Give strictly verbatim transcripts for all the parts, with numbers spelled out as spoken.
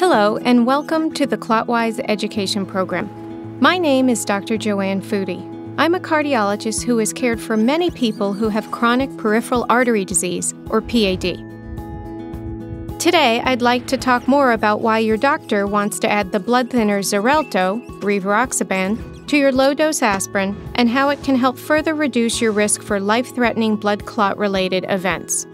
Hello, and welcome to the ClotWise Education Program. My name is Doctor Joanne Foody. I'm a cardiologist who has cared for many people who have chronic peripheral artery disease, or P A D. Today, I'd like to talk more about why your doctor wants to add the blood thinner Xarelto, rivaroxaban, to your low-dose aspirin and how it can help further reduce your risk for life-threatening blood clot-related events.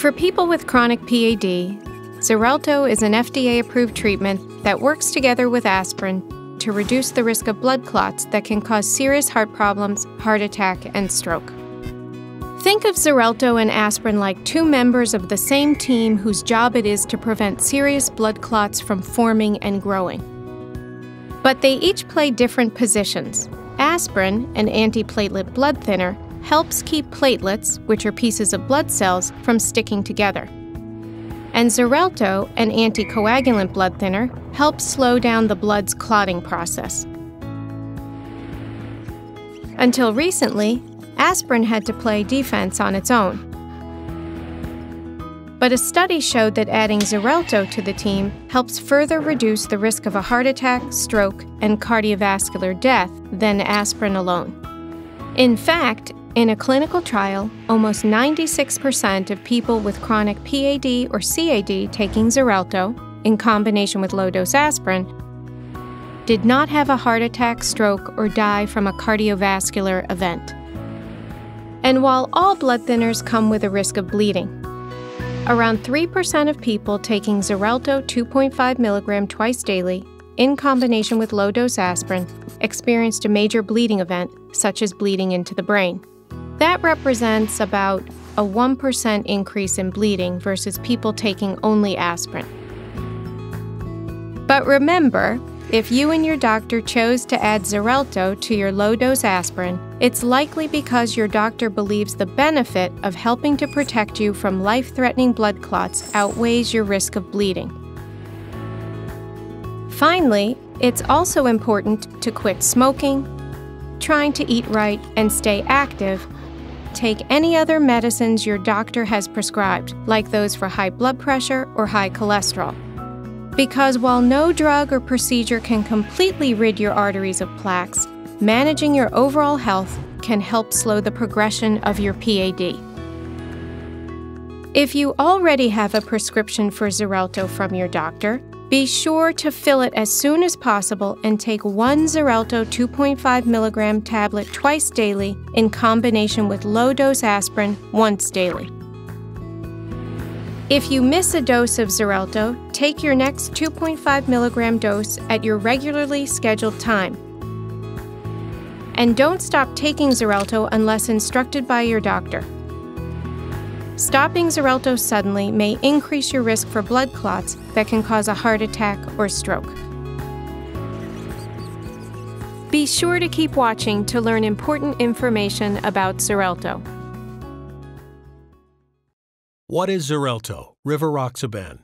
For people with chronic P A D, Xarelto is an F D A-approved treatment that works together with aspirin to reduce the risk of blood clots that can cause serious heart problems, heart attack, and stroke. Think of Xarelto and aspirin like two members of the same team whose job it is to prevent serious blood clots from forming and growing. But they each play different positions. Aspirin, an antiplatelet blood thinner, helps keep platelets, which are pieces of blood cells, from sticking together. And Xarelto, an anticoagulant blood thinner, helps slow down the blood's clotting process. Until recently, aspirin had to play defense on its own. But a study showed that adding Xarelto to the team helps further reduce the risk of a heart attack, stroke, and cardiovascular death than aspirin alone. In fact, in a clinical trial, almost ninety-six percent of people with chronic P A D or C A D taking Xarelto, in combination with low-dose aspirin, did not have a heart attack, stroke, or die from a cardiovascular event. And while all blood thinners come with a risk of bleeding, around three percent of people taking Xarelto two point five milligrams twice daily, in combination with low-dose aspirin, experienced a major bleeding event, such as bleeding into the brain. That represents about a one percent increase in bleeding versus people taking only aspirin. But remember, if you and your doctor chose to add Xarelto to your low-dose aspirin, it's likely because your doctor believes the benefit of helping to protect you from life-threatening blood clots outweighs your risk of bleeding. Finally, it's also important to quit smoking, trying to eat right and stay active, take any other medicines your doctor has prescribed, like those for high blood pressure or high cholesterol. Because while no drug or procedure can completely rid your arteries of plaques, managing your overall health can help slow the progression of your P A D. If you already have a prescription for Xarelto from your doctor, be sure to fill it as soon as possible and take one Xarelto two point five milligram tablet twice daily in combination with low-dose aspirin once daily. If you miss a dose of Xarelto, take your next two point five milligram dose at your regularly scheduled time. And don't stop taking Xarelto unless instructed by your doctor. Stopping Xarelto suddenly may increase your risk for blood clots that can cause a heart attack or stroke. Be sure to keep watching to learn important information about Xarelto. What is Xarelto, rivaroxaban?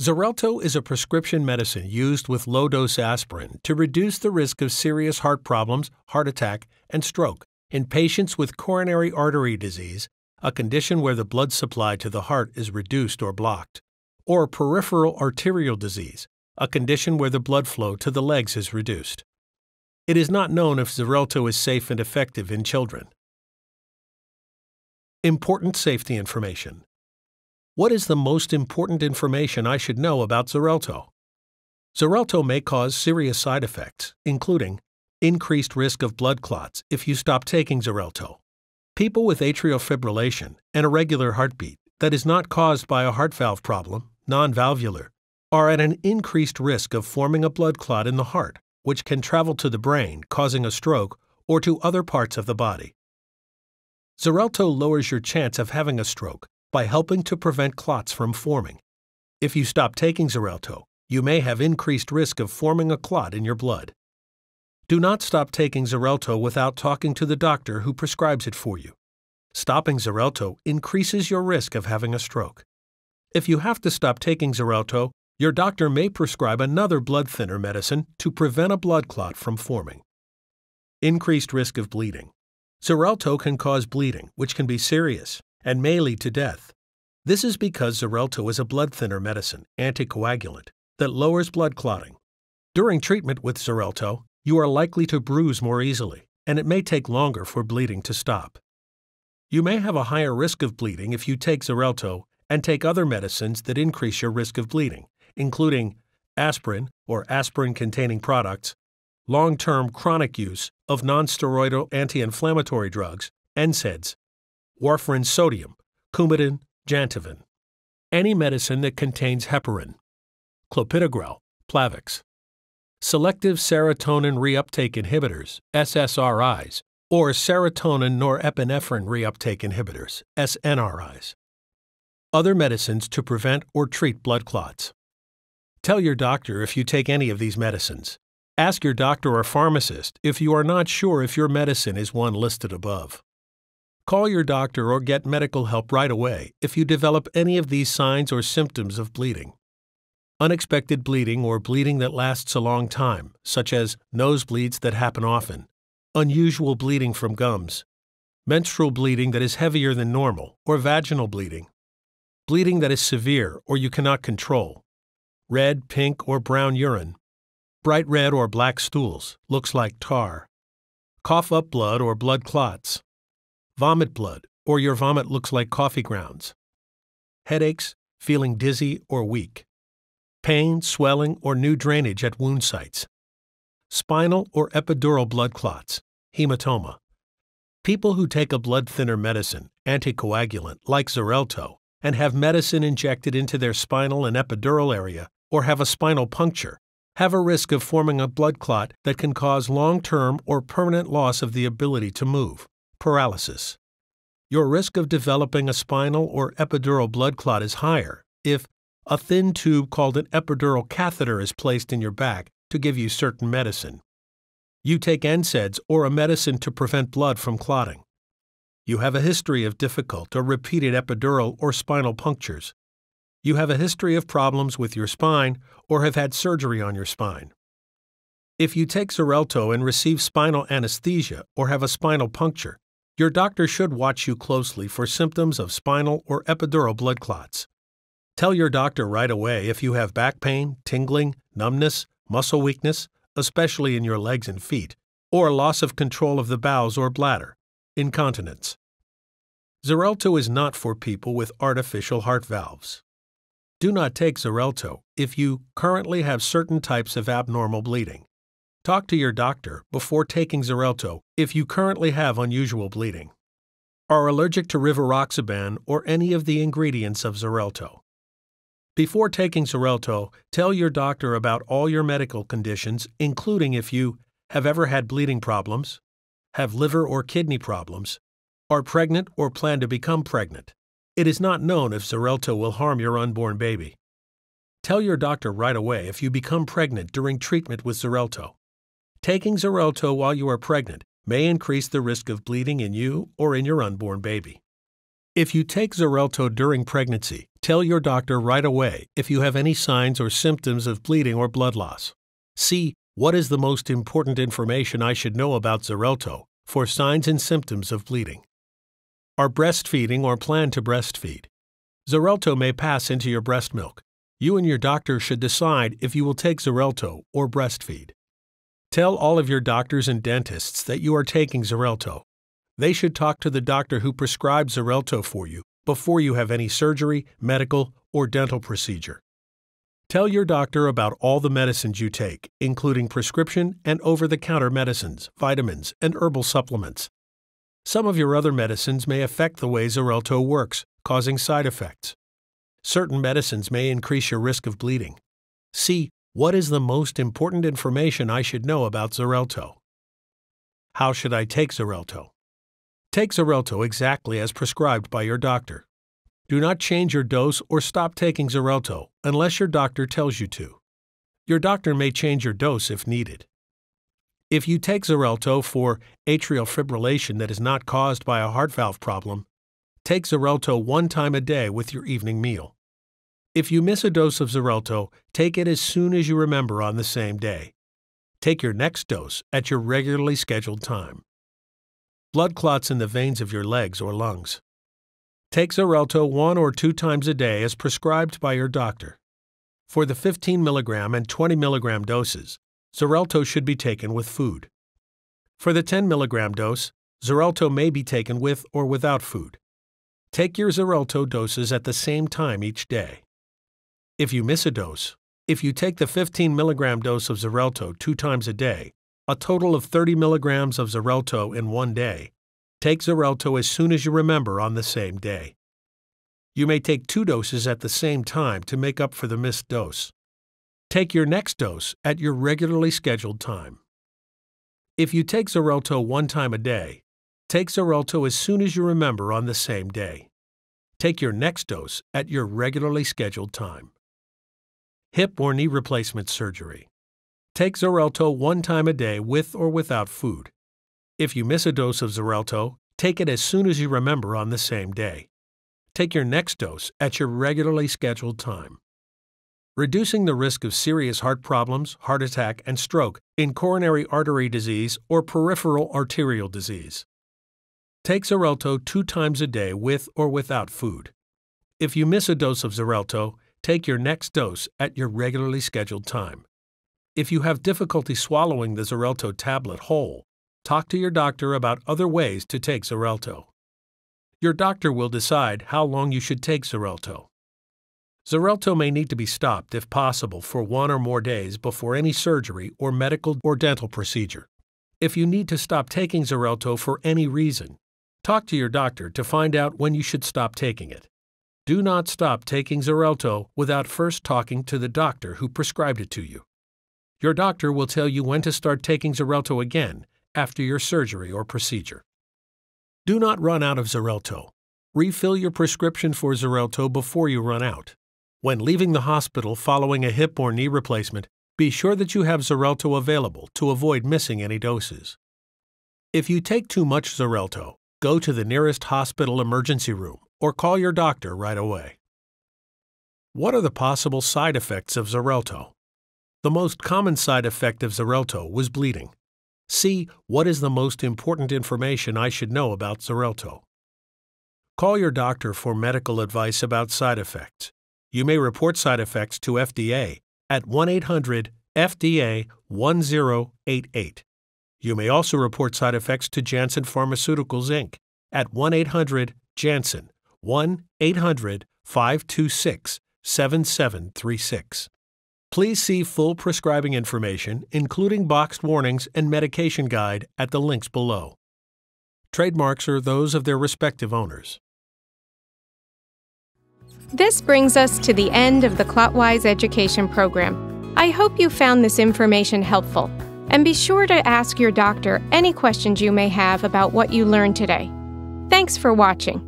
Xarelto is a prescription medicine used with low-dose aspirin to reduce the risk of serious heart problems, heart attack, and stroke in patients with coronary artery disease, a condition where the blood supply to the heart is reduced or blocked, or peripheral arterial disease, a condition where the blood flow to the legs is reduced. It is not known if Xarelto is safe and effective in children. Important safety information. What is the most important information I should know about Xarelto? Xarelto may cause serious side effects, including increased risk of blood clots if you stop taking Xarelto. People with atrial fibrillation and irregular heartbeat that is not caused by a heart valve problem, non-valvular, are at an increased risk of forming a blood clot in the heart, which can travel to the brain, causing a stroke, or to other parts of the body. Xarelto lowers your chance of having a stroke by helping to prevent clots from forming. If you stop taking Xarelto, you may have increased risk of forming a clot in your blood. Do not stop taking Xarelto without talking to the doctor who prescribes it for you. Stopping Xarelto increases your risk of having a stroke. If you have to stop taking Xarelto, your doctor may prescribe another blood thinner medicine to prevent a blood clot from forming. Increased risk of bleeding. Xarelto can cause bleeding, which can be serious and may lead to death. This is because Xarelto is a blood thinner medicine, anticoagulant, that lowers blood clotting. During treatment with Xarelto, you are likely to bruise more easily, and it may take longer for bleeding to stop. You may have a higher risk of bleeding if you take Xarelto and take other medicines that increase your risk of bleeding, including aspirin or aspirin-containing products, long-term chronic use of nonsteroidal anti-inflammatory drugs, N SAIDs, warfarin sodium, Coumadin, Jantoven, any medicine that contains heparin, Clopidogrel, Plavix, selective serotonin reuptake inhibitors, S S R Is, or serotonin norepinephrine reuptake inhibitors, S N R Is, other medicines to prevent or treat blood clots. Tell your doctor if you take any of these medicines. Ask your doctor or pharmacist if you are not sure if your medicine is one listed above. Call your doctor or get medical help right away if you develop any of these signs or symptoms of bleeding. Unexpected bleeding or bleeding that lasts a long time, such as nosebleeds that happen often, unusual bleeding from gums, menstrual bleeding that is heavier than normal, or vaginal bleeding, bleeding that is severe or you cannot control, red, pink, or brown urine, bright red or black stools, looks like tar, cough up blood or blood clots, vomit blood or your vomit looks like coffee grounds, headaches, feeling dizzy or weak, pain, swelling, or new drainage at wound sites, spinal or epidural blood clots, hematoma. People who take a blood thinner medicine, anticoagulant, like Xarelto, and have medicine injected into their spinal and epidural area, or have a spinal puncture, have a risk of forming a blood clot that can cause long-term or permanent loss of the ability to move, paralysis. Your risk of developing a spinal or epidural blood clot is higher if a thin tube called an epidural catheter is placed in your back to give you certain medicine. You take N SAIDs or a medicine to prevent blood from clotting. You have a history of difficult or repeated epidural or spinal punctures. You have a history of problems with your spine or have had surgery on your spine. If you take Xarelto and receive spinal anesthesia or have a spinal puncture, your doctor should watch you closely for symptoms of spinal or epidural blood clots. Tell your doctor right away if you have back pain, tingling, numbness, muscle weakness, especially in your legs and feet, or loss of control of the bowels or bladder, incontinence. Xarelto is not for people with artificial heart valves. Do not take Xarelto if you currently have certain types of abnormal bleeding. Talk to your doctor before taking Xarelto if you currently have unusual bleeding, are allergic to rivaroxaban or any of the ingredients of Xarelto. Before taking Xarelto, tell your doctor about all your medical conditions, including if you have ever had bleeding problems, have liver or kidney problems, are pregnant or plan to become pregnant. It is not known if Xarelto will harm your unborn baby. Tell your doctor right away if you become pregnant during treatment with Xarelto. Taking Xarelto while you are pregnant may increase the risk of bleeding in you or in your unborn baby. If you take Xarelto during pregnancy, tell your doctor right away if you have any signs or symptoms of bleeding or blood loss. See what is the most important information I should know about Xarelto for signs and symptoms of bleeding. Are breastfeeding or plan to breastfeed? Xarelto may pass into your breast milk. You and your doctor should decide if you will take Xarelto or breastfeed. Tell all of your doctors and dentists that you are taking Xarelto. They should talk to the doctor who prescribes Xarelto for you before you have any surgery, medical, or dental procedure. Tell your doctor about all the medicines you take, including prescription and over-the-counter medicines, vitamins, and herbal supplements. Some of your other medicines may affect the way Xarelto works, causing side effects. Certain medicines may increase your risk of bleeding. See what is the most important information I should know about Xarelto. How should I take Xarelto? Take Xarelto exactly as prescribed by your doctor. Do not change your dose or stop taking Xarelto unless your doctor tells you to. Your doctor may change your dose if needed. If you take Xarelto for atrial fibrillation that is not caused by a heart valve problem, take Xarelto one time a day with your evening meal. If you miss a dose of Xarelto, take it as soon as you remember on the same day. Take your next dose at your regularly scheduled time. Blood clots in the veins of your legs or lungs. Take Xarelto one or two times a day as prescribed by your doctor. For the fifteen milligram and twenty milligram doses, Xarelto should be taken with food. For the ten milligram dose, Xarelto may be taken with or without food. Take your Xarelto doses at the same time each day. If you miss a dose, if you take the fifteen milligram dose of Xarelto two times a day, a total of thirty milligrams of Xarelto in one day, take Xarelto as soon as you remember on the same day. You may take two doses at the same time to make up for the missed dose. Take your next dose at your regularly scheduled time. If you take Xarelto one time a day, take Xarelto as soon as you remember on the same day. Take your next dose at your regularly scheduled time. Hip or knee replacement surgery. Take Xarelto one time a day with or without food. If you miss a dose of Xarelto, take it as soon as you remember on the same day. Take your next dose at your regularly scheduled time. Reducing the risk of serious heart problems, heart attack, and stroke in coronary artery disease or peripheral arterial disease. Take Xarelto two times a day with or without food. If you miss a dose of Xarelto, take your next dose at your regularly scheduled time. If you have difficulty swallowing the Xarelto tablet whole, talk to your doctor about other ways to take Xarelto. Your doctor will decide how long you should take Xarelto. Xarelto may need to be stopped if possible for one or more days before any surgery or medical or dental procedure. If you need to stop taking Xarelto for any reason, talk to your doctor to find out when you should stop taking it. Do not stop taking Xarelto without first talking to the doctor who prescribed it to you. Your doctor will tell you when to start taking Xarelto again after your surgery or procedure. Do not run out of Xarelto. Refill your prescription for Xarelto before you run out. When leaving the hospital following a hip or knee replacement, be sure that you have Xarelto available to avoid missing any doses. If you take too much Xarelto, go to the nearest hospital emergency room or call your doctor right away. What are the possible side effects of Xarelto? The most common side effect of Xarelto was bleeding. See what is the most important information I should know about Xarelto. Call your doctor for medical advice about side effects. You may report side effects to F D A at one eight hundred F D A one zero eight eight. You may also report side effects to Janssen Pharmaceuticals, Incorporated at one eight hundred Janssen, one eight hundred five two six seven seven three six. Please see full prescribing information, including boxed warnings and medication guide, at the links below. Trademarks are those of their respective owners. This brings us to the end of the ClotWise Education Program. I hope you found this information helpful, and be sure to ask your doctor any questions you may have about what you learned today. Thanks for watching.